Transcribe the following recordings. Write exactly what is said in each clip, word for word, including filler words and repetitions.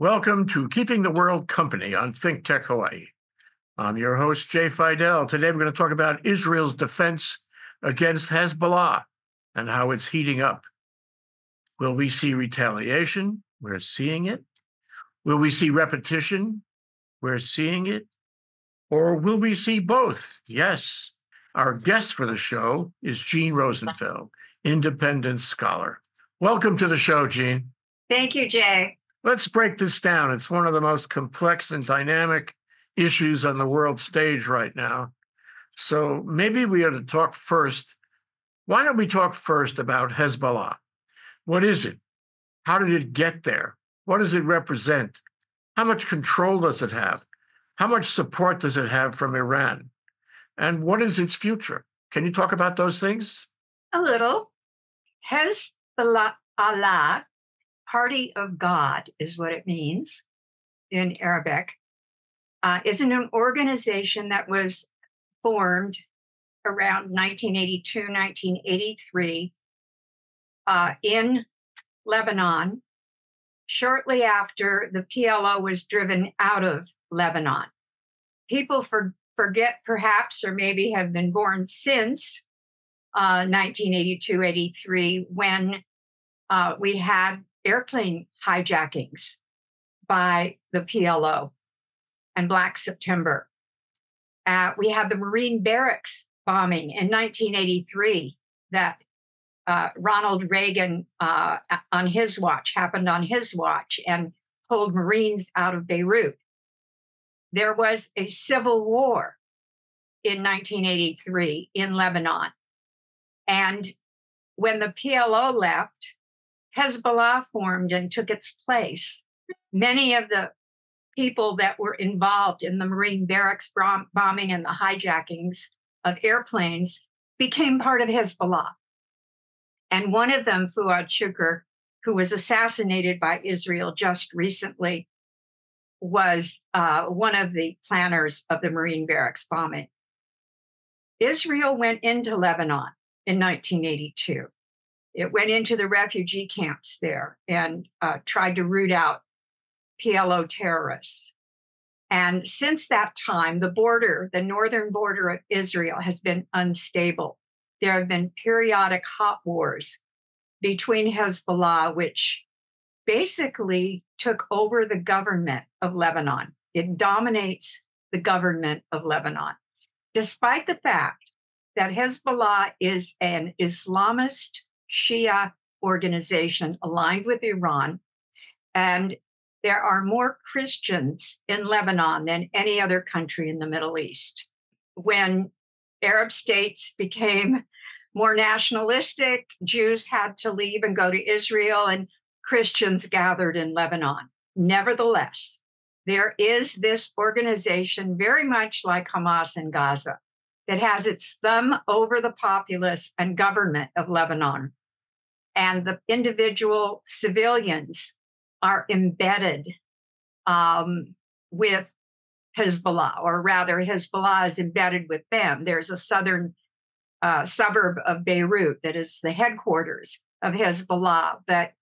Welcome to Keeping the World Company on ThinkTech Hawaii. I'm your host, Jay Fidel. Today we're going to talk about Israel's defense against Hezbollah and how it's heating up. Will we see retaliation? We're seeing it. Will we see repetition? We're seeing it. Or will we see both? Yes. Our guest for the show is Jean Rosenfeld, independent scholar. Welcome to the show, Jean. Thank you, Jay. Let's break this down. It's one of the most complex and dynamic issues on the world stage right now. So maybe we ought to talk first. Why don't we talk first about Hezbollah? What is it? How did it get there? What does it represent? How much control does it have? How much support does it have from Iran? And what is its future? Can you talk about those things? A little. Hezbollah, Party of God is what it means in Arabic, uh, is an organization that was formed around nineteen eighty-two, nineteen eighty-three uh, in Lebanon, shortly after the P L O was driven out of Lebanon. People for, forget perhaps, or maybe have been born since uh, nineteen eighty-two, eighty-three, when uh, we had airplane hijackings by the P L O and Black September. Uh, we had the Marine barracks bombing in nineteen eighty-three that uh, Ronald Reagan, uh, on his watch, happened on his watch and pulled Marines out of Beirut. There was a civil war in nineteen eighty-three in Lebanon. And when the P L O left, Hezbollah formed and took its place. Many of the people that were involved in the Marine barracks bombing and the hijackings of airplanes became part of Hezbollah. And one of them, Fuad Shukr, who was assassinated by Israel just recently, was uh, one of the planners of the Marine barracks bombing. Israel went into Lebanon in nineteen eighty-two. It went into the refugee camps there and uh, tried to root out P L O terrorists. And since that time, the border, the northern border of Israel, has been unstable. There have been periodic hot wars between Hezbollah, which basically took over the government of Lebanon. It dominates the government of Lebanon, despite the fact that Hezbollah is an Islamist Shia organization aligned with Iran, and there are more Christians in Lebanon than any other country in the Middle East. When Arab states became more nationalistic, Jews had to leave and go to Israel, and Christians gathered in Lebanon. Nevertheless, there is this organization, very much like Hamas in Gaza, that has its thumb over the populace and government of Lebanon. And the individual civilians are embedded um, with Hezbollah, or rather Hezbollah is embedded with them. There's a southern uh, suburb of Beirut that is the headquarters of Hezbollah. But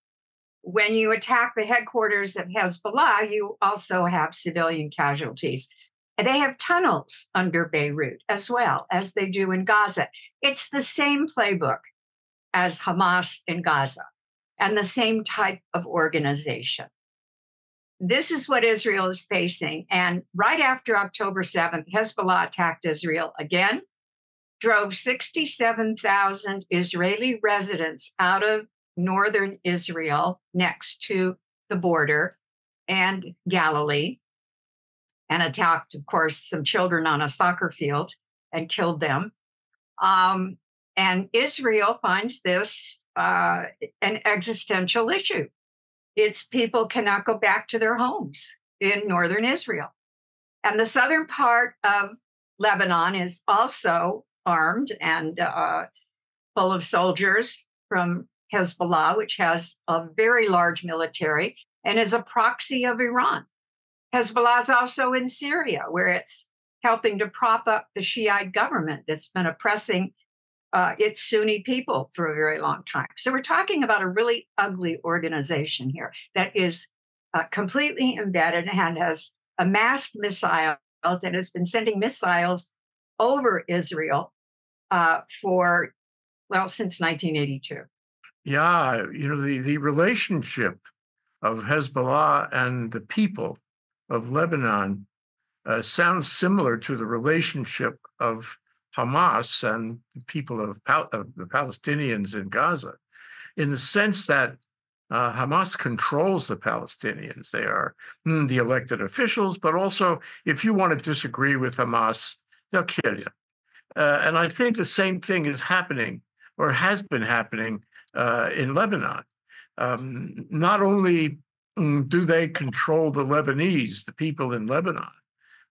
when you attack the headquarters of Hezbollah, you also have civilian casualties. And they have tunnels under Beirut as well, as they do in Gaza. It's the same playbook as Hamas in Gaza and the same type of organization. This is what Israel is facing. And right after October seventh, Hezbollah attacked Israel again, drove sixty-seven thousand Israeli residents out of northern Israel next to the border and Galilee, and attacked, of course, some children on a soccer field and killed them. Um, and Israel finds this uh, an existential issue. Its people cannot go back to their homes in northern Israel. And the southern part of Lebanon is also armed and uh, full of soldiers from Hezbollah, which has a very large military and is a proxy of Iran. Hezbollah is also in Syria, where it's helping to prop up the Shiite government that's been oppressing uh, its Sunni people for a very long time. So we're talking about a really ugly organization here that is uh, completely embedded and has amassed missiles and has been sending missiles over Israel uh, for, well, since nineteen eighty-two. Yeah, you know, the, the relationship of Hezbollah and the people of Lebanon uh, sounds similar to the relationship of Hamas and the people of, Pal of the Palestinians in Gaza, in the sense that uh, Hamas controls the Palestinians. They are mm, the elected officials, but also if you want to disagree with Hamas, they'll kill you. Uh, and I think the same thing is happening or has been happening uh, in Lebanon. Um, not only mm, do they control the Lebanese, the people in Lebanon,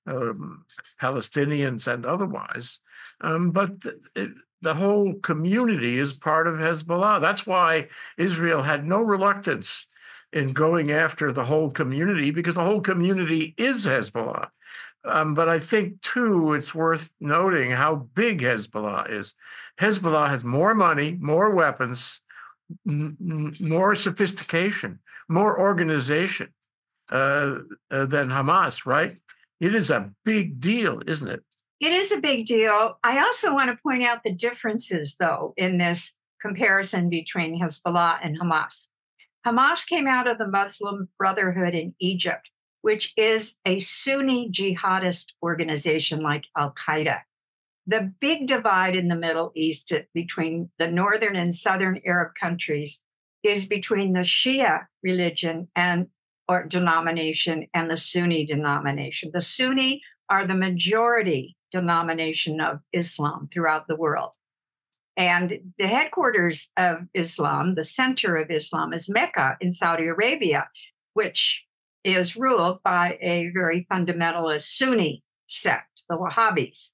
Um, Palestinians and otherwise, um, but th it, the whole community is part of Hezbollah. That's why Israel had no reluctance in going after the whole community, because the whole community is Hezbollah. Um, but I think, too, it's worth noting how big Hezbollah is. Hezbollah has more money, more weapons, more sophistication, more organization uh, uh, than Hamas, right? It is a big deal, isn't it? It is a big deal. I also want to point out the differences, though, in this comparison between Hezbollah and Hamas. Hamas came out of the Muslim Brotherhood in Egypt, which is a Sunni jihadist organization like Al-Qaeda. The big divide in the Middle East between the northern and southern Arab countries is between the Shia religion and or denomination and the Sunni denomination. The Sunni are the majority denomination of Islam throughout the world. And the headquarters of Islam, the center of Islam, is Mecca in Saudi Arabia, which is ruled by a very fundamentalist Sunni sect, the Wahhabis.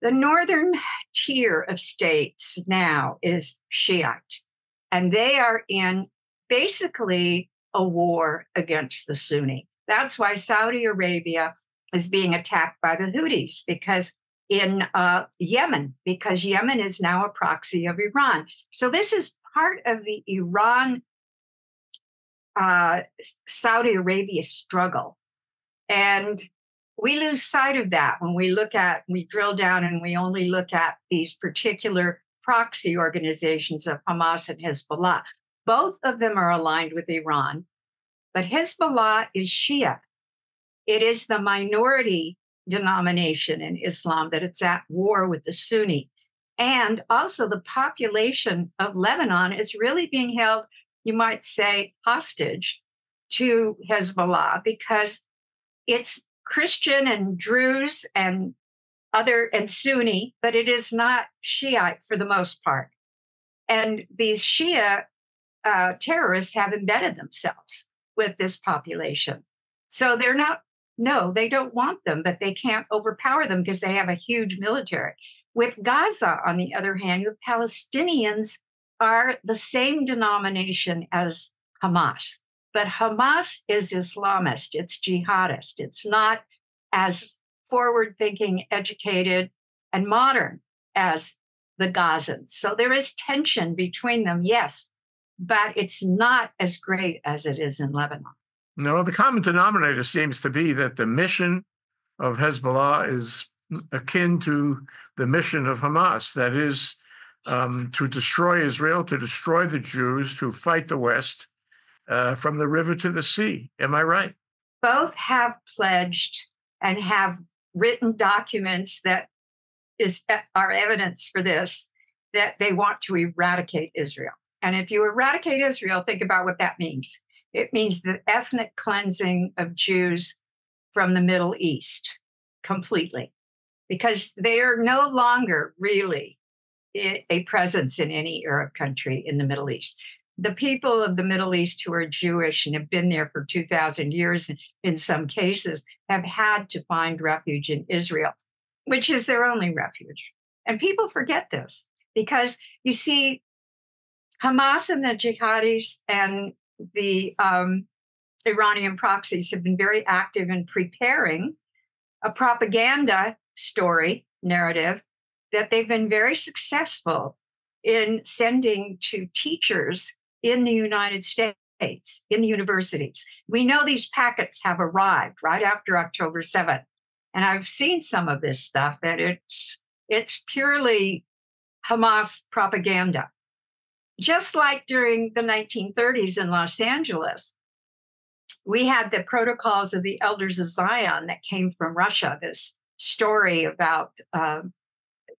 The northern tier of states now is Shiite, and they are in basically a war against the Sunni. That's why Saudi Arabia is being attacked by the Houthis, because in uh, Yemen, because Yemen is now a proxy of Iran. So this is part of the Iran, uh, Saudi Arabia struggle. And we lose sight of that when we look at, we drill down and we only look at these particular proxy organizations of Hamas and Hezbollah. Both of them are aligned with Iran, but Hezbollah is Shia. It is the minority denomination in Islam that it's at war with the Sunni. And also the population of Lebanon is really being held, you might say, hostage to Hezbollah, because it's Christian and Druze and other and Sunni, but it is not Shiite for the most part. And these Shia Uh, terrorists have embedded themselves with this population. So they're not, no, they don't want them, but they can't overpower them because they have a huge military. With Gaza, on the other hand, the Palestinians are the same denomination as Hamas, but Hamas is Islamist, it's jihadist, it's not as forward-thinking, educated, and modern as the Gazans. So there is tension between them, yes, but it's not as great as it is in Lebanon. No, the common denominator seems to be that the mission of Hezbollah is akin to the mission of Hamas, that is, um, to destroy Israel, to destroy the Jews, to fight the West uh, from the river to the sea. Am I right? Both have pledged and have written documents that is, are evidence for this, that they want to eradicate Israel. And if you eradicate Israel, think about what that means. It means the ethnic cleansing of Jews from the Middle East completely, because they are no longer really a presence in any Arab country in the Middle East. The people of the Middle East who are Jewish and have been there for two thousand years in some cases have had to find refuge in Israel, which is their only refuge. And people forget this because, you see, Hamas and the jihadis and the um, Iranian proxies have been very active in preparing a propaganda story narrative that they've been very successful in sending to teachers in the United States States, in the universities. We know these packets have arrived right after October seventh. And I've seen some of this stuff, that it's, it's purely Hamas propaganda. Just like during the nineteen thirties in Los Angeles, we had the protocols of the Elders of Zion that came from Russia, this story about uh,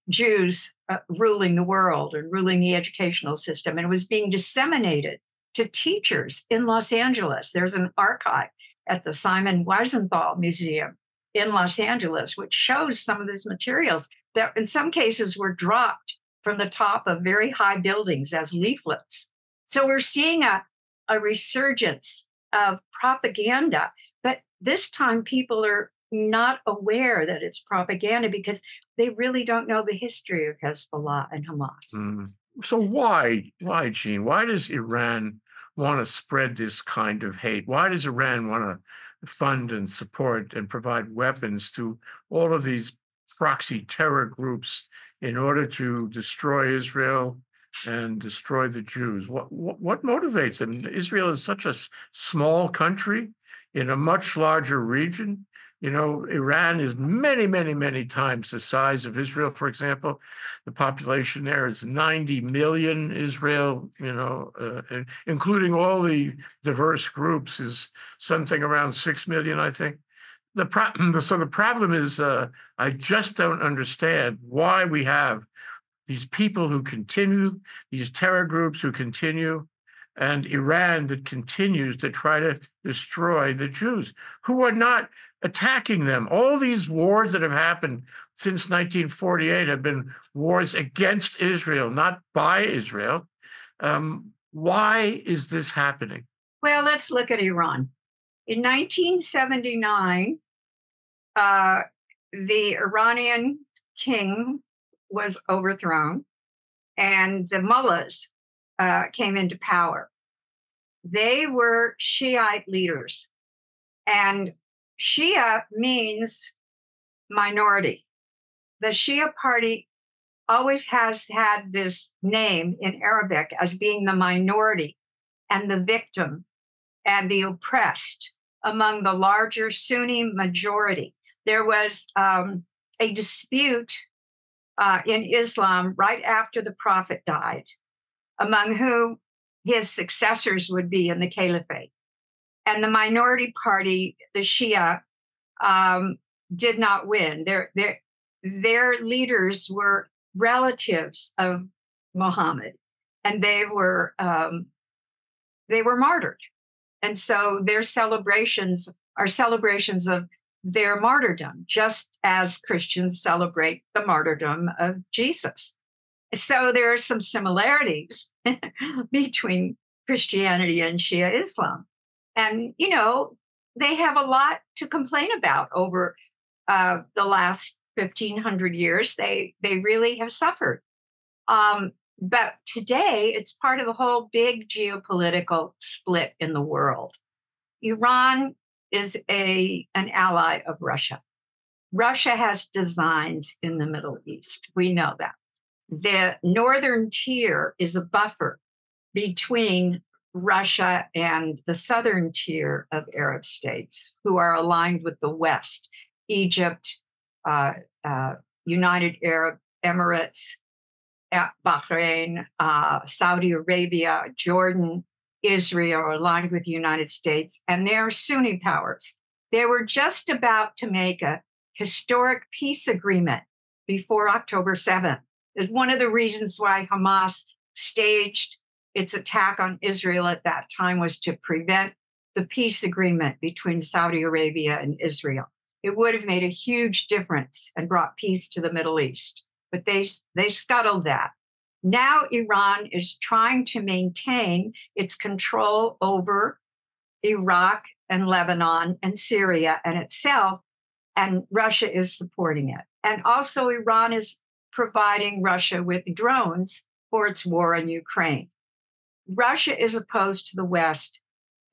Jews uh, ruling the world and ruling the educational system. And it was being disseminated to teachers in Los Angeles. There's an archive at the Simon Wiesenthal Museum in Los Angeles, which shows some of these materials that in some cases were dropped from the top of very high buildings as leaflets. So we're seeing a, a resurgence of propaganda, but this time people are not aware that it's propaganda because they really don't know the history of Hezbollah and Hamas. Mm. So why, why, Jean, why does Iran want to spread this kind of hate? Why does Iran want to fund and support and provide weapons to all of these proxy terror groups in order to destroy Israel and destroy the Jews? What, what, what motivates them? Israel is such a small country in a much larger region. You know, Iran is many, many, many times the size of Israel, for example. The population there is ninety million. Israel, you know, uh, including all the diverse groups, is something around six million, I think. The problem, so the problem is, uh, I just don't understand why we have these people who continue, these terror groups who continue, and Iran that continues to try to destroy the Jews, who are not attacking them. All these wars that have happened since nineteen forty-eight have been wars against Israel, not by Israel. Um, why is this happening? Well, let's look at Iran. In nineteen seventy-nine, uh, the Iranian king was overthrown, and the mullahs uh, came into power. They were Shiite leaders, and Shia means minority. The Shia party always has had this name in Arabic as being the minority and the victim and the oppressed among the larger Sunni majority. There was um, a dispute uh, in Islam right after the Prophet died among who his successors would be in the caliphate. And the minority party, the Shia, um, did not win. Their, their, their leaders were relatives of Muhammad, and they were, um, they were martyred. And so their celebrations are celebrations of their martyrdom, just as Christians celebrate the martyrdom of Jesus. So there are some similarities between Christianity and Shia Islam. And, you know, they have a lot to complain about over uh, the last fifteen hundred years. They they really have suffered. Um, but today, it's part of the whole big geopolitical split in the world. Iran is a an ally of Russia. Russia has designs in the Middle East. We know that. The northern tier is a buffer between Russia and the southern tier of Arab states who are aligned with the West, Egypt, uh, uh, United Arab Emirates, Bahrain, uh, Saudi Arabia, Jordan, Israel are aligned with the United States, and they're Sunni powers. They were just about to make a historic peace agreement before October seventh. It's one of the reasons why Hamas staged its attack on Israel at that time was to prevent the peace agreement between Saudi Arabia and Israel. It would have made a huge difference and brought peace to the Middle East, but they, they scuttled that. Now Iran is trying to maintain its control over Iraq and Lebanon and Syria and itself, and Russia is supporting it. And also Iran is providing Russia with drones for its war in Ukraine. Russia is opposed to the West.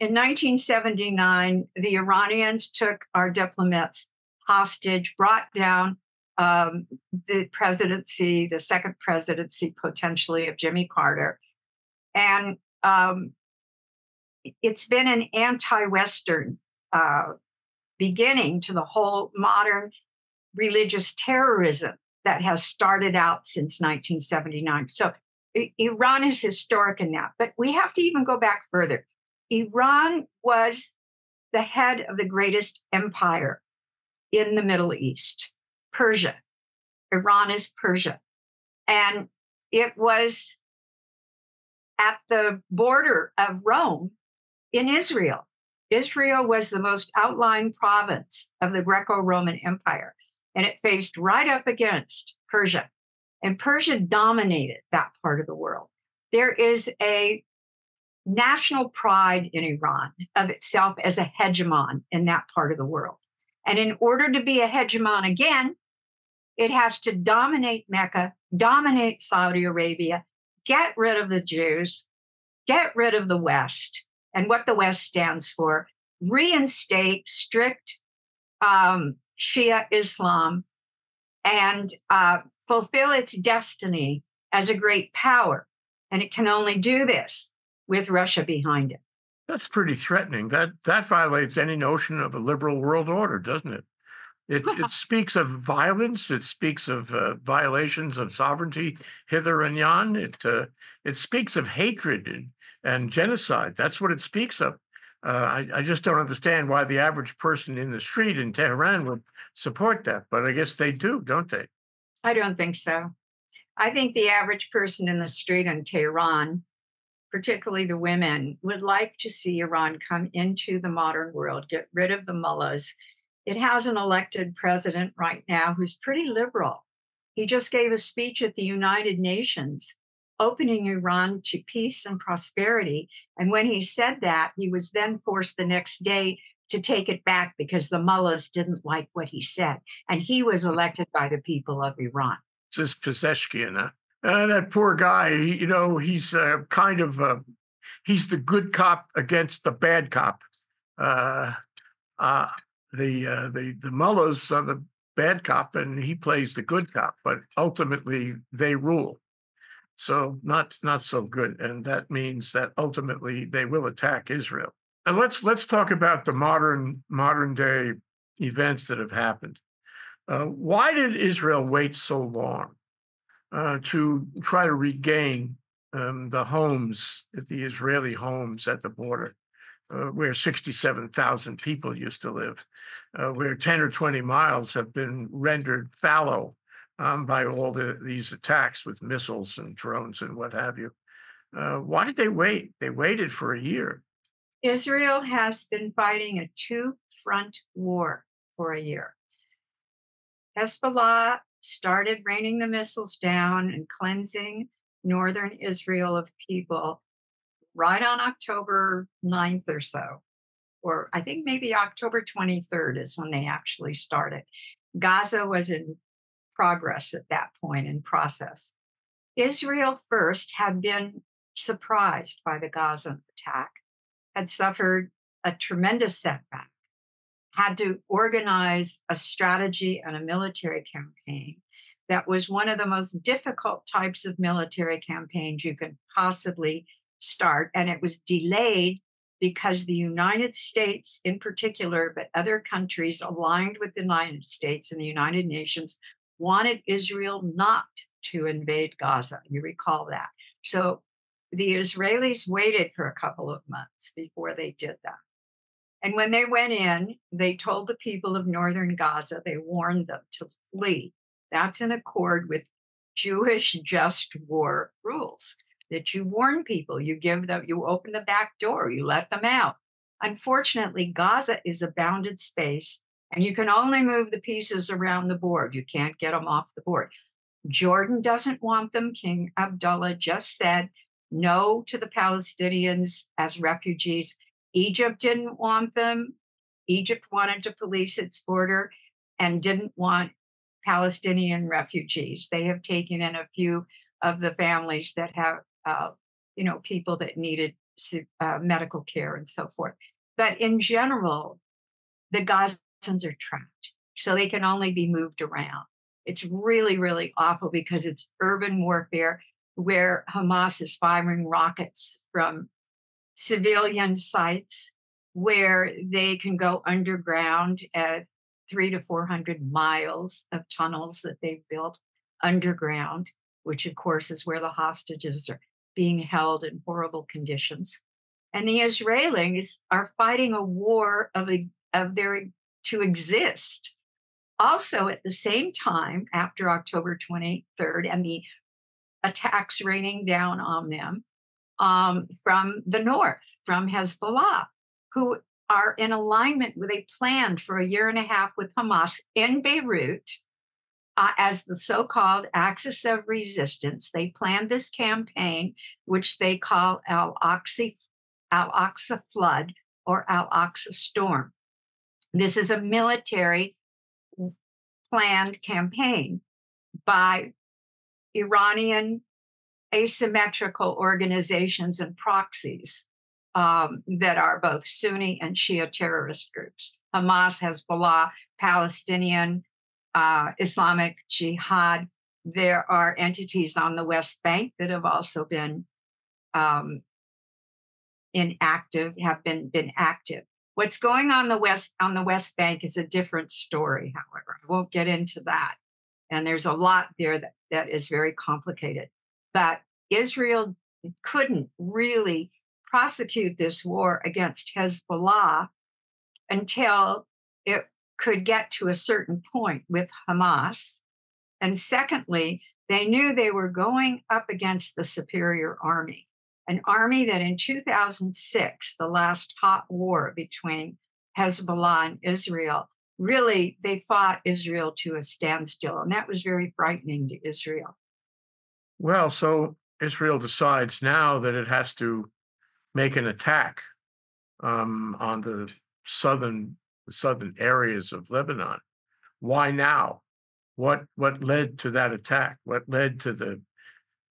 In nineteen seventy-nine, the Iranians took our diplomats hostage, brought down um, the presidency, the second presidency potentially of Jimmy Carter. And um, it's been an anti-Western uh, beginning to the whole modern religious terrorism that has started out since nineteen seventy-nine. So Iran is historic in that, but we have to even go back further. Iran was the head of the greatest empire in the Middle East, Persia. Iran is Persia. And it was at the border of Rome in Israel. Israel was the most outlying province of the Greco-Roman Empire, and it faced right up against Persia. And Persia dominated that part of the world. There is a national pride in Iran of itself as a hegemon in that part of the world. And in order to be a hegemon again, it has to dominate Mecca, dominate Saudi Arabia, get rid of the Jews, get rid of the West and what the West stands for, reinstate strict um, Shia Islam, and uh, fulfill its destiny as a great power. And it can only do this with Russia behind it. That's pretty threatening. That that violates any notion of a liberal world order, doesn't it? It, it speaks of violence. It speaks of uh, violations of sovereignty hither and yon. It uh, it speaks of hatred and, and genocide. That's what it speaks of. Uh, I, I just don't understand why the average person in the street in Tehran would support that. But I guess they do, don't they? I don't think so. I think the average person in the street in Tehran, particularly the women, would like to see Iran come into the modern world, get rid of the mullahs. It has an elected president right now who's pretty liberal. He just gave a speech at the United Nations, opening Iran to peace and prosperity. And when he said that, he was then forced the next day to take it back because the mullahs didn't like what he said. And he was elected by the people of Iran. This is Pezeshkian, huh? Uh, that poor guy, you know, he's uh, kind of, uh, he's the good cop against the bad cop. Uh, uh, the, uh, the the mullahs are the bad cop and he plays the good cop, but ultimately they rule. So not, not so good. And that means that ultimately they will attack Israel. And let's, let's talk about the modern, modern day events that have happened. Uh, why did Israel wait so long Uh, to try to regain um, the homes, the Israeli homes at the border, uh, where sixty-seven thousand people used to live, uh, where ten or twenty miles have been rendered fallow um, by all the, these attacks with missiles and drones and what have you. Uh, why did they wait? They waited for a year. Israel has been fighting a two-front war for a year. Hezbollah started raining the missiles down and cleansing northern Israel of people right on October ninth or so, or I think maybe October twenty-third is when they actually started. Gaza was in progress at that point, in process. Israel first had been surprised by the Gaza attack, had suffered a tremendous setback, had to organize a strategy and a military campaign that was one of the most difficult types of military campaigns you could possibly start. And it was delayed because the United States in particular, but other countries aligned with the United States and the United Nations, wanted Israel not to invade Gaza. You recall that. So the Israelis waited for a couple of months before they did that. And when they went in, they told the people of northern Gaza, they warned them to flee. That's in accord with Jewish just war rules, that you warn people, you give them, you open the back door, you let them out. Unfortunately, Gaza is a bounded space, and you can only move the pieces around the board. You can't get them off the board. Jordan doesn't want them. King Abdullah just said no to the Palestinians as refugees. Egypt didn't want them. Egypt wanted to police its border and didn't want Palestinian refugees. They have taken in a few of the families that have, uh, you know, people that needed uh, medical care and so forth. But in general, the Gazans are trapped, so they can only be moved around. It's really, really awful because it's urban warfare where Hamas is firing rockets from civilian sites where they can go underground at three to four hundred miles of tunnels that they've built underground, which of course is where the hostages are being held in horrible conditions. And the Israelis are fighting a war of, of their to exist. Also, at the same time, after October twenty-third and the attacks raining down on them um, from the north, from Hezbollah, who are in alignment with a plan for a year and a half with Hamas in Beirut uh, as the so-called axis of resistance. They planned this campaign, which they call Al-Aqsa Al-Aqsa Flood or Al-Aqsa Storm. This is a military planned campaign by Iranian asymmetrical organizations and proxies um, that are both Sunni and Shia terrorist groups. Hamas, Hezbollah, Palestinian, uh, Islamic Jihad. There are entities on the West Bank that have also been um, inactive, have been, been active. What's going on the West on the West Bank is a different story, however. I won't get into that. And there's a lot there that, that is very complicated. But Israel couldn't really prosecute this war against Hezbollah until it could get to a certain point with Hamas. And secondly, they knew they were going up against the superior army. An army that in two thousand six, the last hot war between Hezbollah and Israel, really, they fought Israel to a standstill. And that was very frightening to Israel. Well, so Israel decides now that it has to make an attack um, on the southern southern areas of Lebanon. Why now? What, what led to that attack? What led to the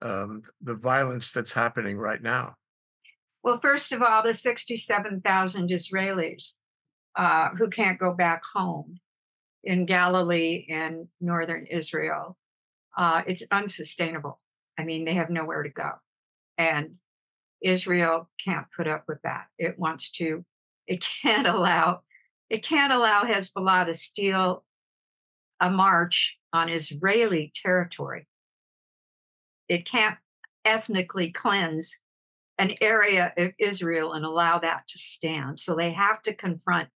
Um, the violence that's happening right now? Well, first of all, the sixty-seven thousand Israelis uh, who can't go back home in Galilee and northern Israel, uh, it's unsustainable. I mean, they have nowhere to go. And Israel can't put up with that. It wants to, it can't allow, it can't allow Hezbollah to steal a march on Israeli territory. It can't ethnically cleanse an area of Israel and allow that to stand. So they have to confront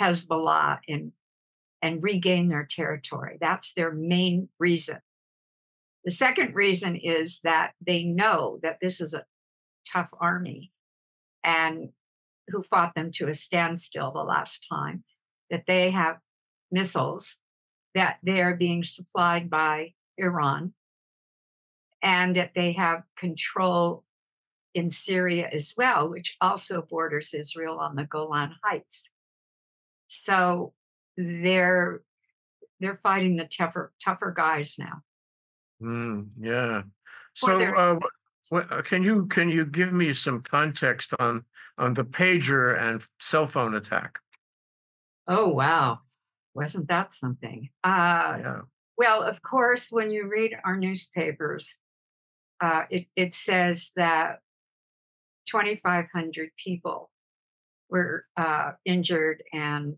Hezbollah and, and regain their territory. That's their main reason. The second reason is that they know that this is a tough army and who fought them to a standstill the last time, that they have missiles, that they are being supplied by Iran, and that they have control in Syria as well, which also borders Israel on the Golan Heights. So they're they're fighting the tougher tougher guys now. Mm, yeah. So their- uh, what, can you can you give me some context on on the pager and cell phone attack? Oh wow, wasn't that something? Uh, yeah. Well, of course, when you read our newspapers. Uh, it, it says that twenty-five hundred people were uh, injured, and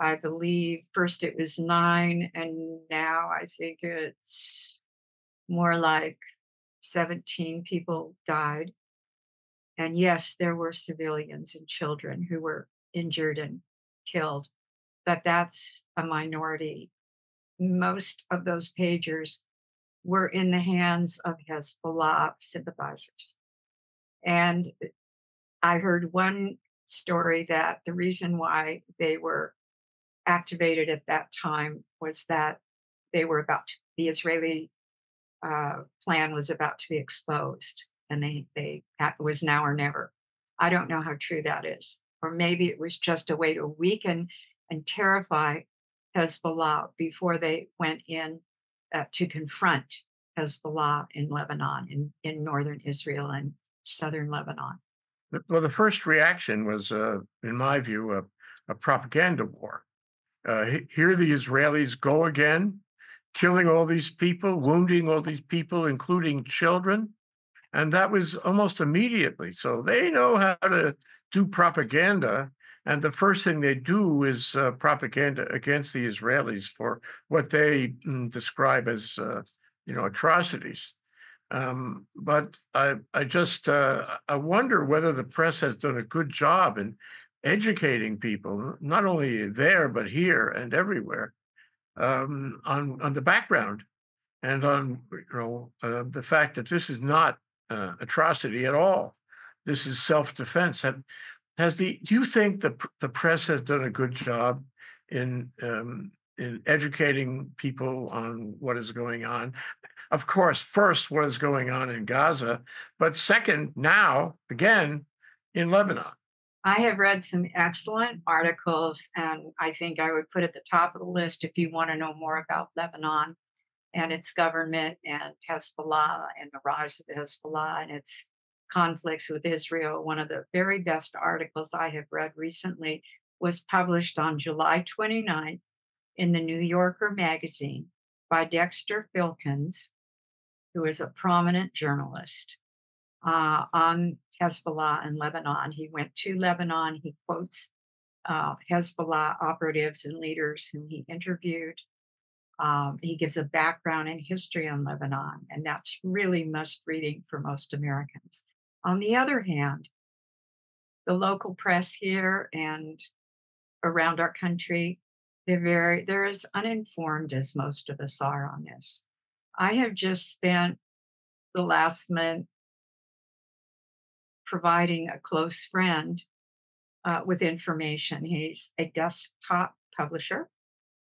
I believe first it was nine, and now I think it's more like seventeen people died. And yes, there were civilians and children who were injured and killed, but that's a minority. Most of those pagers were in the hands of Hezbollah sympathizers. And I heard one story that the reason why they were activated at that time was that they were about to, the Israeli uh, plan was about to be exposed, and they, they it was now or never. I don't know how true that is. Or maybe it was just a way to weaken and terrify Hezbollah before they went in Uh, to confront Hezbollah in Lebanon, in, in northern Israel and southern Lebanon. Well, the first reaction was, uh, in my view, a, a propaganda war. Uh, here the Israelis go again, killing all these people, wounding all these people, including children. And that was almost immediately. So they know how to do propaganda. And the first thing they do is uh, propaganda against the Israelis for what they mm, describe as, uh, you know, atrocities. Um, but I, I just, uh, I wonder whether the press has done a good job in educating people, not only there, but here and everywhere, um, on, on the background and on, you know, uh, the fact that this is not uh, atrocity at all. This is self-defense. Has the, do you think the, the press has done a good job in, um, in educating people on what is going on? Of course, first, what is going on in Gaza, but second, now, again, in Lebanon. I have read some excellent articles, and I think I would put at the top of the list if you want to know more about Lebanon and its government and Hezbollah and the rise of Hezbollah and its conflicts with Israel. One of the very best articles I have read recently was published on July twenty-ninth in the New Yorker magazine by Dexter Filkins, who is a prominent journalist, uh, on Hezbollah and Lebanon. He went to Lebanon. He quotes uh, Hezbollah operatives and leaders whom he interviewed. Um, he gives a background and history on Lebanon, and that's really must reading for most Americans. On the other hand, the local press here and around our country, they're very, they're as uninformed as most of us are on this. I have just spent the last month providing a close friend uh, with information. He's a desktop publisher.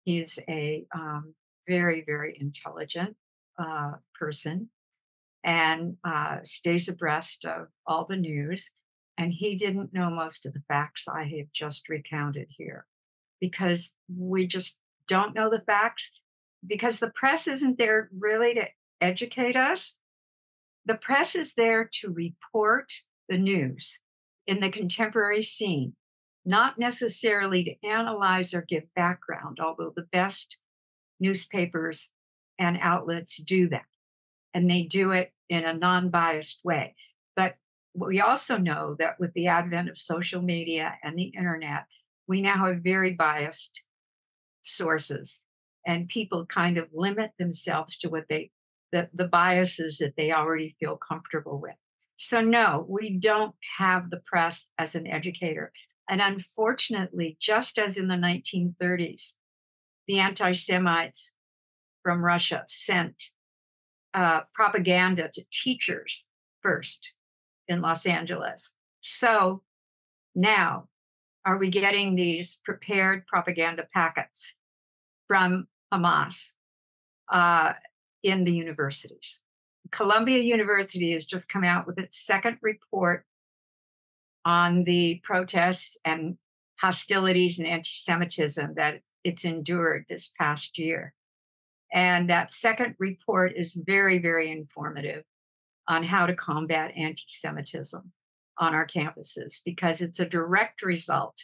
He's a um, very, very intelligent uh, person and uh, stays abreast of all the news. And he didn't know most of the facts I have just recounted here, because we just don't know the facts, because the press isn't there really to educate us. The press is there to report the news in the contemporary scene, not necessarily to analyze or give background, although the best newspapers and outlets do that. And they do it in a non-biased way. But we also know that with the advent of social media and the internet, we now have very biased sources, and people kind of limit themselves to what they, the, the biases that they already feel comfortable with. So no, we don't have the press as an educator. And unfortunately, just as in the nineteen thirties, the anti-Semites from Russia sent uh, propaganda to teachers first in Los Angeles. So now, are we getting these prepared propaganda packets from Hamas uh, in the universities? Columbia University has just come out with its second report on the protests and hostilities and anti-Semitism that it's endured this past year. And that second report is very, very informative on how to combat anti-Semitism on our campuses, because it's a direct result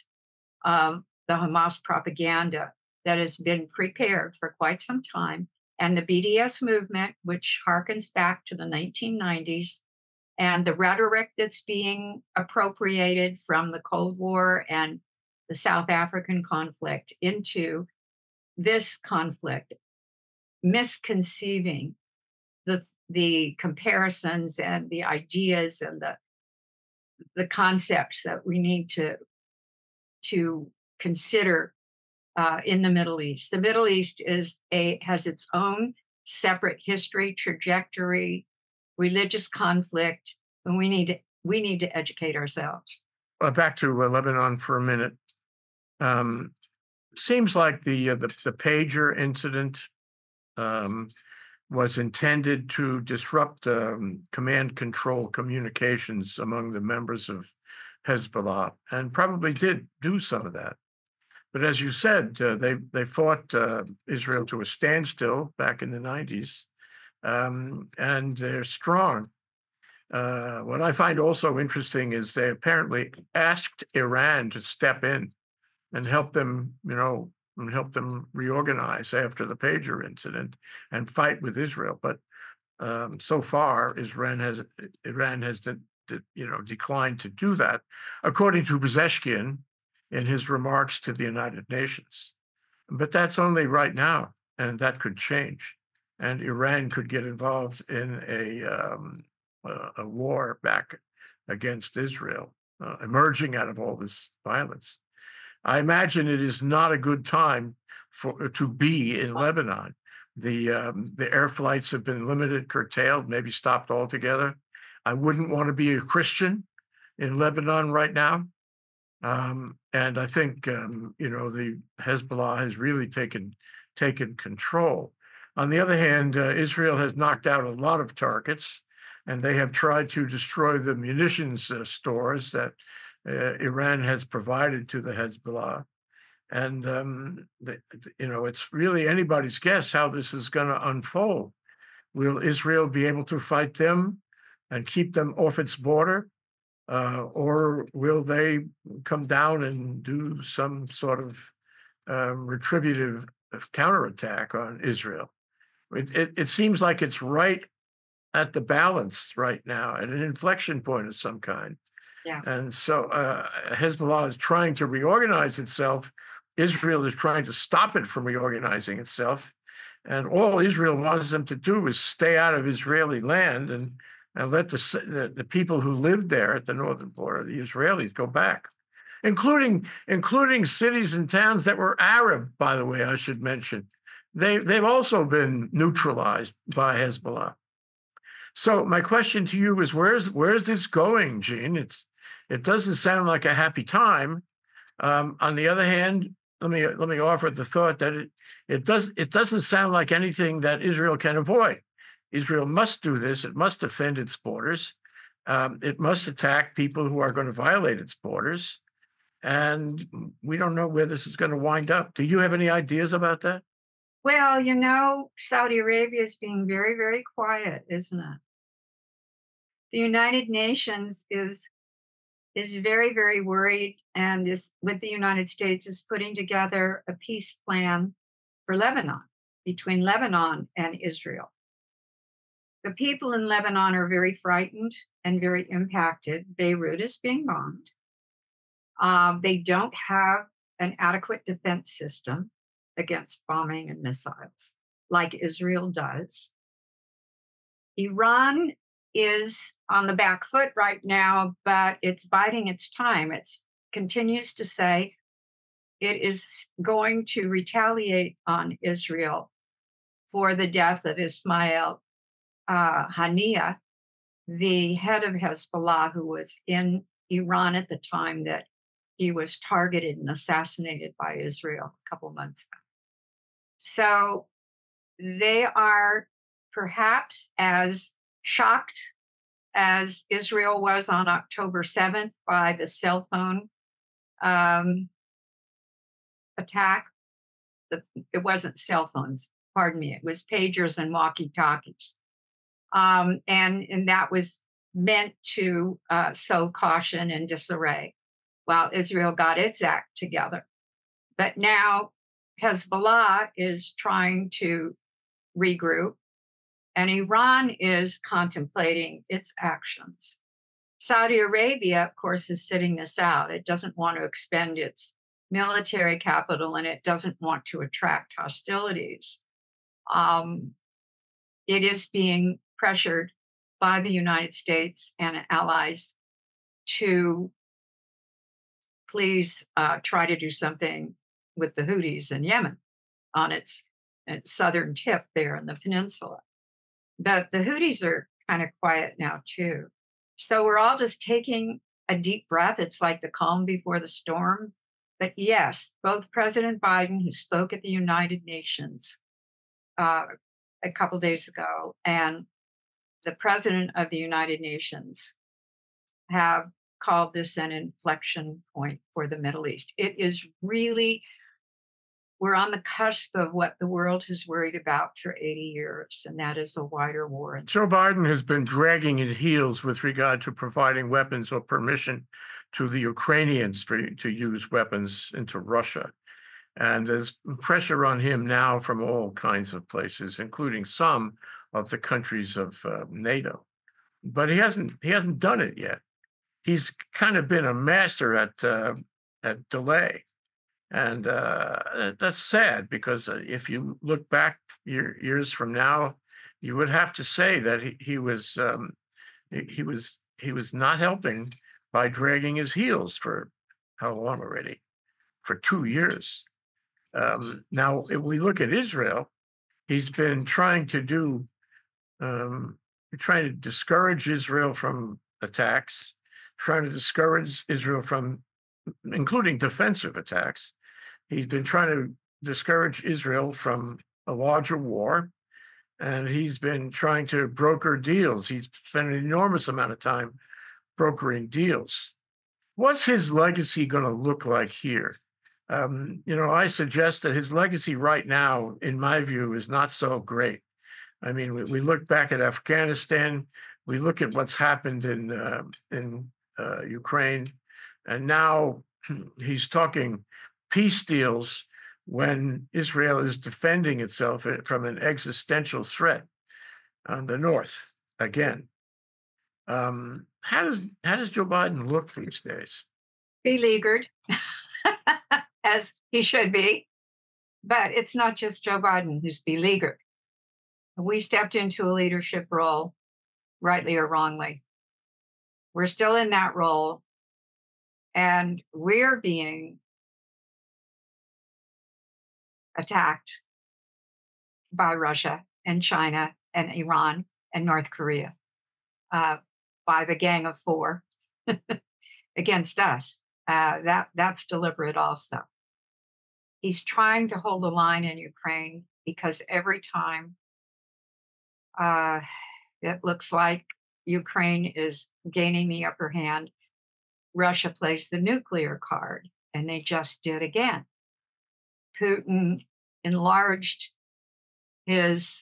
of the Hamas propaganda that has been prepared for quite some time, and the B D S movement, which harkens back to the nineteen nineties, and the rhetoric that's being appropriated from the Cold War and the South African conflict into this conflict, misconceiving the, the comparisons and the ideas and the the concepts that we need to, to consider uh, in the Middle East. The Middle East is a, has its own separate history, trajectory, religious conflict, and we need to, we need to educate ourselves. Uh, back to uh, Lebanon for a minute. Um, seems like the, uh, the, the pager incident um, was intended to disrupt um, command control communications among the members of Hezbollah, and probably did do some of that. But as you said, uh, they, they fought uh, Israel to a standstill back in the nineties, um, and they're strong. Uh, what I find also interesting is they apparently asked Iran to step in and help them, you know, and help them reorganize after the pager incident and fight with Israel. But Um, so far, Iran has Iran has de, de, you know declined to do that, according to Pezeshkian in his remarks to the United Nations. But that's only right now, and that could change, and Iran could get involved in a um, a, a war back against Israel, uh, emerging out of all this violence. I imagine it is not a good time for to be in Lebanon. The um, the air flights have been limited, curtailed, maybe stopped altogether. I wouldn't want to be a Christian in Lebanon right now, um, and I think um, you know the Hezbollah has really taken taken control. On the other hand, uh, Israel has knocked out a lot of targets, and they have tried to destroy the munitions uh, stores that uh, Iran has provided to the Hezbollah. And, um, the, you know, it's really anybody's guess how this is going to unfold. Will Israel be able to fight them and keep them off its border? Uh, or will they come down and do some sort of uh, retributive counterattack on Israel? It, it, it seems like it's right at the balance right now, at an inflection point of some kind. Yeah. And so uh, Hezbollah is trying to reorganize itself. Israel is trying to stop it from reorganizing itself. And all Israel wants them to do is stay out of Israeli land and, and let the, the, the people who lived there at the northern border, the Israelis, go back, including, including cities and towns that were Arab, by the way, I should mention. They, they've also been neutralized by Hezbollah. So my question to you is, where's where's this going, Jean? It's it doesn't sound like a happy time. Um, on the other hand, let me let me offer the thought that it it does it doesn't sound like anything that Israel can avoid. Israel must do this. It must defend its borders. Um, it must attack people who are going to violate its borders. And we don't know where this is going to wind up. Do you have any ideas about that? Well, you know, Saudi Arabia is being very, very quiet, isn't it? The United Nations is is very, very worried, and is with the United States is putting together a peace plan for Lebanon, between Lebanon and Israel. The people in Lebanon are very frightened and very impacted. Beirut is being bombed. Um, they don't have an adequate defense system against bombing and missiles, like Israel does. Iran is on the back foot right now, but it's biding its time. It continues to say it is going to retaliate on Israel for the death of Ismail uh, Haniyeh, the head of Hezbollah, who was in Iran at the time that he was targeted and assassinated by Israel a couple months ago. So they are perhaps as shocked as Israel was on October seventh by the cell phone um, attack. The, it wasn't cell phones, pardon me, it was pagers and walkie-talkies. Um, and, and that was meant to uh, sow caution and disarray while Israel got its act together. But now, Hezbollah is trying to regroup, and Iran is contemplating its actions. Saudi Arabia, of course, is sitting this out. It doesn't want to expend its military capital, and it doesn't want to attract hostilities. Um, it is being pressured by the United States and allies to please uh, try to do something with the Houthis in Yemen on its, its southern tip there in the peninsula. But the Houthis are kind of quiet now too. So we're all just taking a deep breath. It's like the calm before the storm. But yes, both President Biden, who spoke at the United Nations uh, a couple days ago, and the President of the United Nations have called this an inflection point for the Middle East. It is really, we're on the cusp of what the world has worried about for eighty years, and that is a wider war. Joe Biden has been dragging his heels with regard to providing weapons or permission to the Ukrainians to, to use weapons into Russia. And there's pressure on him now from all kinds of places, including some of the countries of uh, NATO. But he hasn't he hasn't done it yet. He's kind of been a master at uh, at delay. And uh, that's sad, because if you look back year, years from now, you would have to say that he, he was um, he was he was not helping by dragging his heels for how long already? For two years. Um, now, if we look at Israel, he's been trying to do um, trying to discourage Israel from attacks, trying to discourage Israel from, including defensive attacks. He's been trying to discourage Israel from a larger war, and he's been trying to broker deals. He's spent an enormous amount of time brokering deals. What's his legacy going to look like here? Um, you know, I suggest that his legacy right now, in my view, is not so great. I mean, we, we look back at Afghanistan, we look at what's happened in uh, in uh, Ukraine, and now he's talking peace deals when Israel is defending itself from an existential threat on the north again. Um, how does how does Joe Biden look these days? Beleaguered, as he should be. But it's not just Joe Biden who's beleaguered. We stepped into a leadership role, rightly or wrongly. We're still in that role, and we're being attacked by Russia and China and Iran and North Korea, uh, by the Gang of Four against us. Uh, that, that's deliberate also. He's trying to hold the line in Ukraine because every time uh, it looks like Ukraine is gaining the upper hand, Russia plays the nuclear card, and they just did again. Putin enlarged his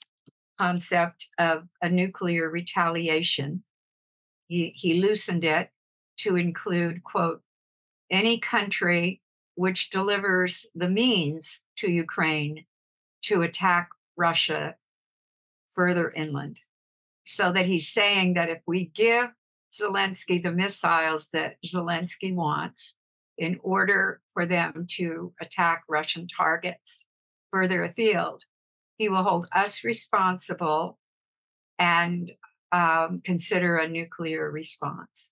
concept of a nuclear retaliation. He, he loosened it to include, quote, any country which delivers the means to Ukraine to attack Russia further inland. So that he's saying that if we give Zelensky the missiles that Zelensky wants in order for them to attack Russian targets further afield, he will hold us responsible and um, consider a nuclear response.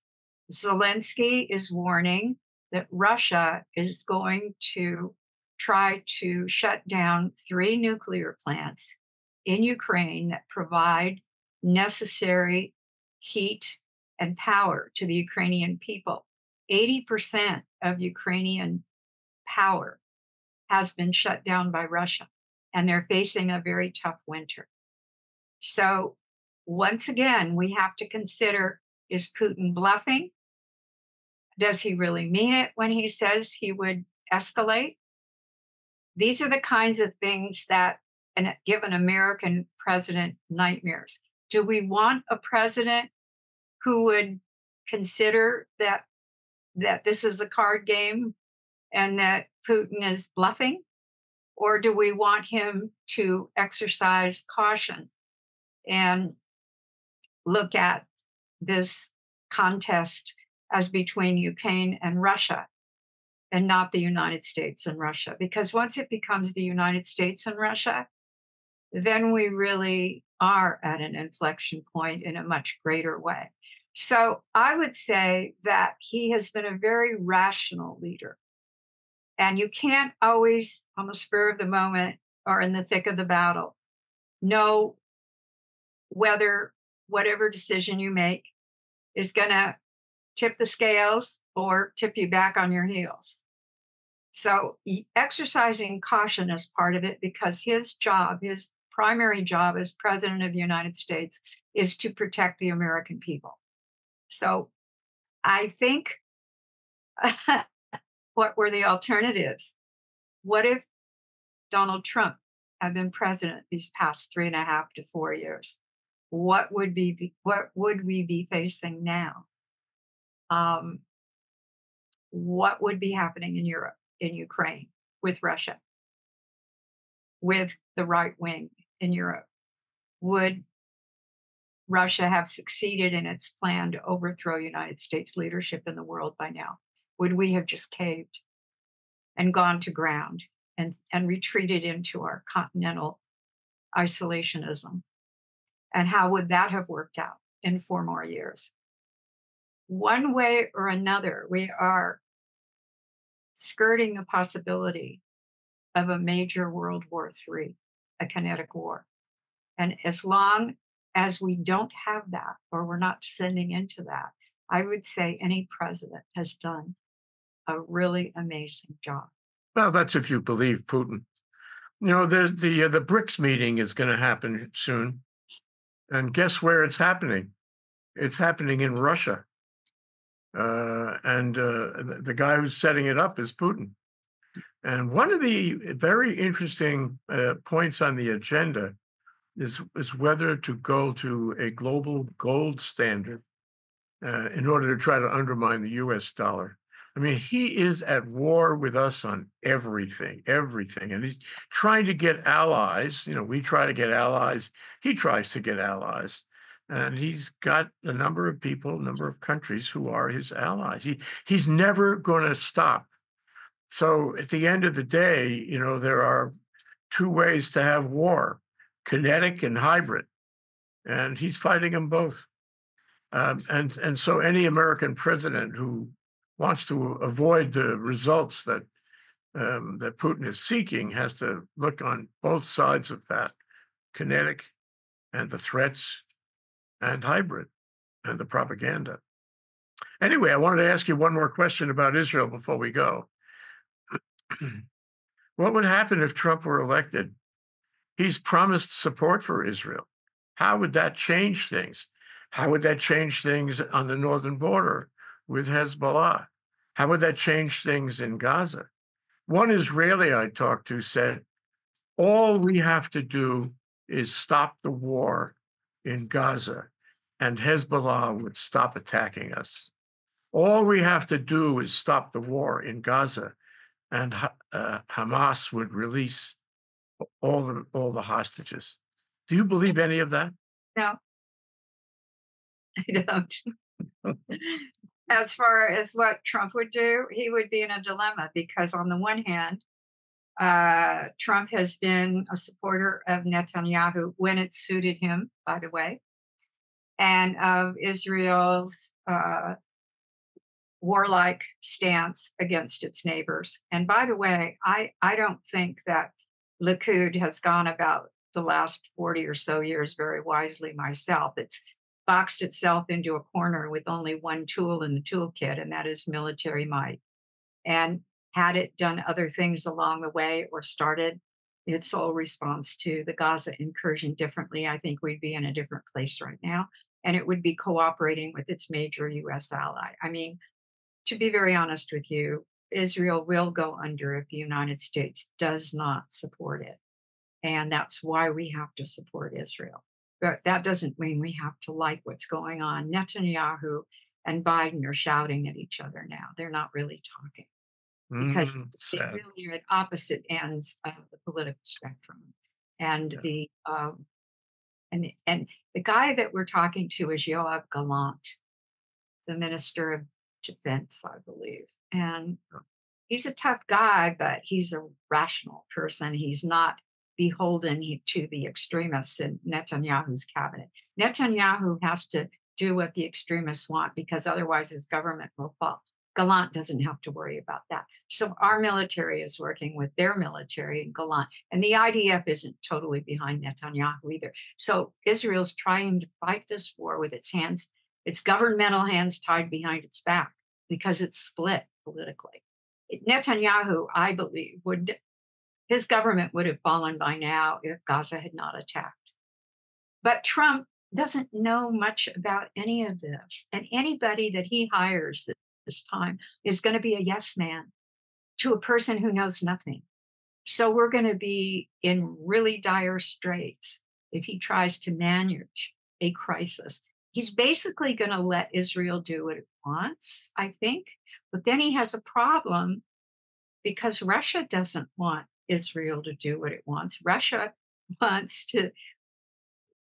Zelensky is warning that Russia is going to try to shut down three nuclear plants in Ukraine that provide necessary heat and power to the Ukrainian people. eighty percent of Ukrainian power has been shut down by Russia, and they're facing a very tough winter. So once again, we have to consider, is Putin bluffing? Does he really mean it when he says he would escalate? These are the kinds of things that give an American president nightmares. Do we want a president who would consider that that this is a card game and that Putin is bluffing? Or do we want him to exercise caution and look at this contest as between Ukraine and Russia, and not the United States and Russia? Because once it becomes the United States and Russia, then we really are at an inflection point in a much greater way. So I would say that he has been a very rational leader. And you can't always, on the spur of the moment or in the thick of the battle, know whether whatever decision you make is going to tip the scales or tip you back on your heels. So exercising caution is part of it, because his job, his primary job as president of the United States, is to protect the American people. So I think, what were the alternatives? What if Donald Trump had been president these past three and a half to four years? What would be, what would we be facing now? Um, what would be happening in Europe, in Ukraine, with Russia, with the right wing in Europe? Would Russia have succeeded in its plan to overthrow United States leadership in the world by now? Would we have just caved and gone to ground and, and retreated into our continental isolationism? And how would that have worked out in four more years? One way or another, we are skirting the possibility of a major World War Three, a kinetic war. And as long as we don't have that, or we're not descending into that, I would say any president has done a really amazing job. Well, that's if you believe Putin. You know, there's the, uh, the BRICS meeting is going to happen soon. And guess where it's happening? It's happening in Russia. Uh, and uh, the guy who's setting it up is Putin. And one of the very interesting uh, points on the agenda is, is whether to go to a global gold standard uh, in order to try to undermine the U S dollar. I mean, he is at war with us on everything, everything. And he's trying to get allies. You know, we try to get allies. He tries to get allies. And he's got a number of people, a number of countries who are his allies. He, he's never going to stop. So at the end of the day, you know, there are two ways to have war, kinetic and hybrid. And he's fighting them both. Um, and, and so any American president who wants to avoid the results that um, that Putin is seeking has to look on both sides of that, kinetic and the threats and hybrid and the propaganda. Anyway, I wanted to ask you one more question about Israel before we go. What would happen if Trump were elected? He's promised support for Israel. How would that change things? How would that change things on the northern border with Hezbollah? How would that change things in Gaza? One Israeli I talked to said, all we have to do is stop the war in Gaza, and Hezbollah would stop attacking us. All we have to do is stop the war in Gaza, and uh, Hamas would release all the all the hostages. Do you believe any of that? No, I don't. As far as what Trump would do, he would be in a dilemma because on the one hand, uh, Trump has been a supporter of Netanyahu when it suited him, by the way, and of Israel's uh, warlike stance against its neighbors. And by the way, I, I don't think that Likud has gone about the last forty or so years very wisely myself. It's boxed itself into a corner with only one tool in the toolkit, and that is military might. And had it done other things along the way or started its sole response to the Gaza incursion differently, I think we'd be in a different place right now. And it would be cooperating with its major U S ally. I mean, to be very honest with you, Israel will go under if the United States does not support it. And that's why we have to support Israel. But that doesn't mean we have to like what's going on. Netanyahu and Biden are shouting at each other now. They're not really talking because mm, they really are at opposite ends of the political spectrum. And yeah. the um, and and the guy that we're talking to is Yoav Gallant, the Minister of Defense, I believe. And he's a tough guy, but he's a rational person. He's not beholden to the extremists in Netanyahu's cabinet. Netanyahu has to do what the extremists want because otherwise his government will fall. Gallant doesn't have to worry about that. So our military is working with their military and Gallant. And the I D F isn't totally behind Netanyahu either. So Israel's trying to fight this war with its hands, its governmental hands tied behind its back because it's split politically. Netanyahu, I believe, would his government would have fallen by now if Gaza had not attacked. But Trump doesn't know much about any of this. And anybody that he hires this time is going to be a yes man to a person who knows nothing. So we're going to be in really dire straits if he tries to manage a crisis. He's basically going to let Israel do what it wants, I think. But then he has a problem because Russia doesn't want Israel to do what it wants. Russia wants to,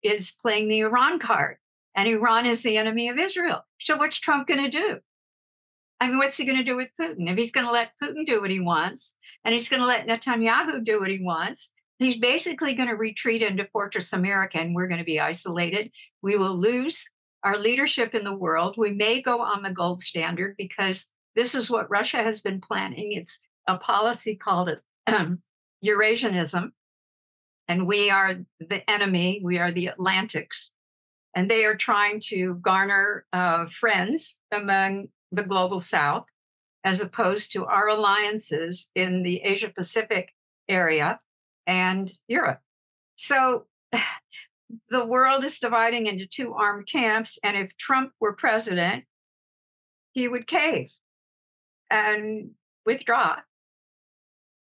is playing the Iran card. and Iran is the enemy of Israel. So what's Trump going to do? I mean, what's he going to do with Putin? If he's going to let Putin do what he wants, and he's going to let Netanyahu do what he wants, he's basically going to retreat into Fortress America, and we're going to be isolated. We will lose our leadership in the world. We may go on the gold standard because this is what Russia has been planning. It's a policy called um, Eurasianism, and we are the enemy. We are the Atlantics, and they are trying to garner uh, friends among the global South, as opposed to our alliances in the Asia Pacific area and Europe. So the world is dividing into two armed camps. And if Trump were president, he would cave and withdraw,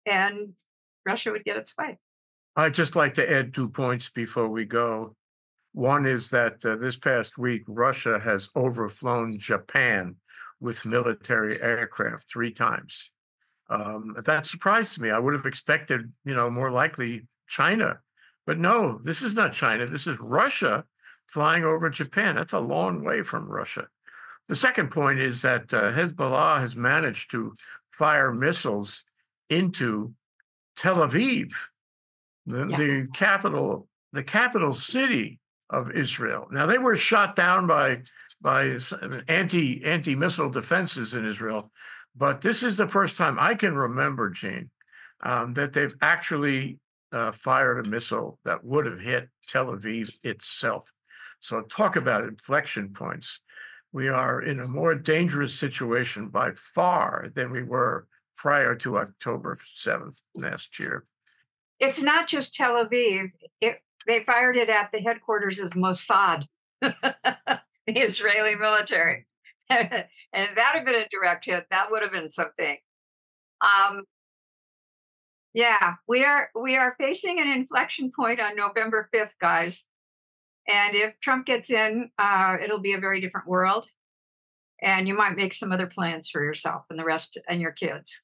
and Russia would get its way. I'd just like to add two points before we go. One is that uh, this past week, Russia has overflown Japan with military aircraft three times. Um, that surprised me. I would have expected, you know, more likely China. But no, this is not China. This is Russia flying over Japan. That's a long way from Russia. The second point is that uh, Hezbollah has managed to fire missiles into Tel Aviv, the, yeah. the capital, the capital city of Israel. Now, they were shot down by by anti, anti-missile defenses in Israel. But this is the first time I can remember, Gene, um, that they've actually uh, fired a missile that would have hit Tel Aviv itself. So talk about inflection points. We are in a more dangerous situation by far than we were prior to October seventh last year. It's not just Tel Aviv. It, they fired it at the headquarters of Mossad. The Israeli military. And that had been a direct hit. That would have been something. Um, yeah, we are we are facing an inflection point on November fifth, guys. And if Trump gets in, uh, it'll be a very different world. And you might make some other plans for yourself and the rest and your kids.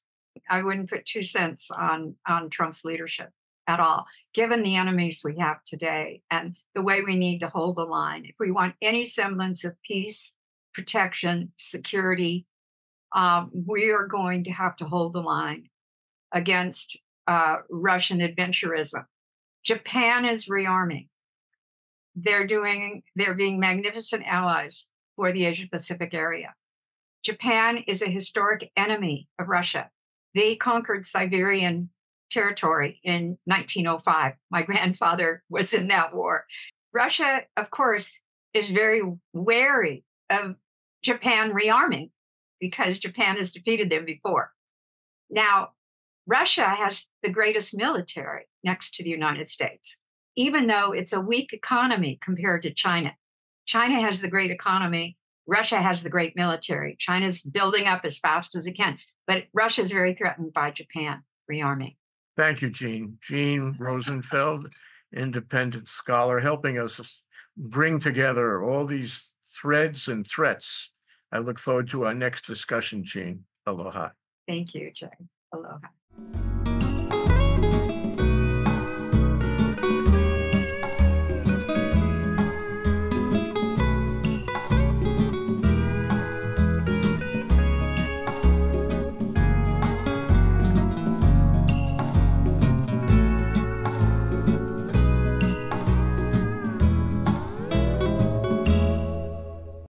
I wouldn't put two cents on, on Trump's leadership at all, given the enemies we have today and the way we need to hold the line. If we want any semblance of peace, protection, security, um, we are going to have to hold the line against uh, Russian adventurism. Japan is rearming. They're doing, they're being magnificent allies for the Asia Pacific area. Japan is a historic enemy of Russia. They conquered Siberian territory in nineteen oh five. My grandfather was in that war. Russia, of course, is very wary of Japan rearming because Japan has defeated them before. Now, Russia has the greatest military next to the United States, even though it's a weak economy compared to China. China has the great economy. Russia has the great military. China's building up as fast as it can, but Russia is very threatened by Japan rearming. Thank you, Jean. Jean Rosenfeld, independent scholar, helping us bring together all these threads and threats. I look forward to our next discussion, Jean. Aloha. Thank you, Jay. Aloha.